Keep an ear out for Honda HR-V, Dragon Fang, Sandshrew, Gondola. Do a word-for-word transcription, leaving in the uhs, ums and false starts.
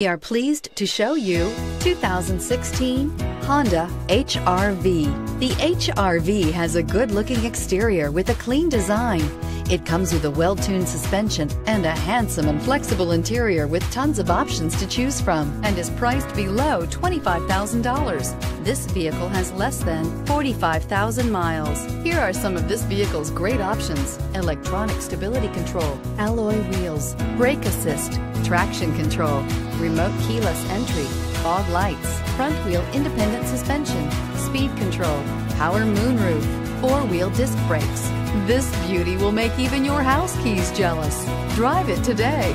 We are pleased to show you two thousand sixteen Honda H R V. The H R V has a good-looking exterior with a clean design. It comes with a well-tuned suspension and a handsome and flexible interior with tons of options to choose from and is priced below twenty-five thousand dollars. This vehicle has less than forty-five thousand miles. Here are some of this vehicle's great options: electronic stability control, alloy wheels, brake assist, traction control, remote keyless entry, fog lights, front wheel independent suspension, speed control, power moonroof, four-wheel disc brakes. This beauty will make even your house keys jealous. Drive it today.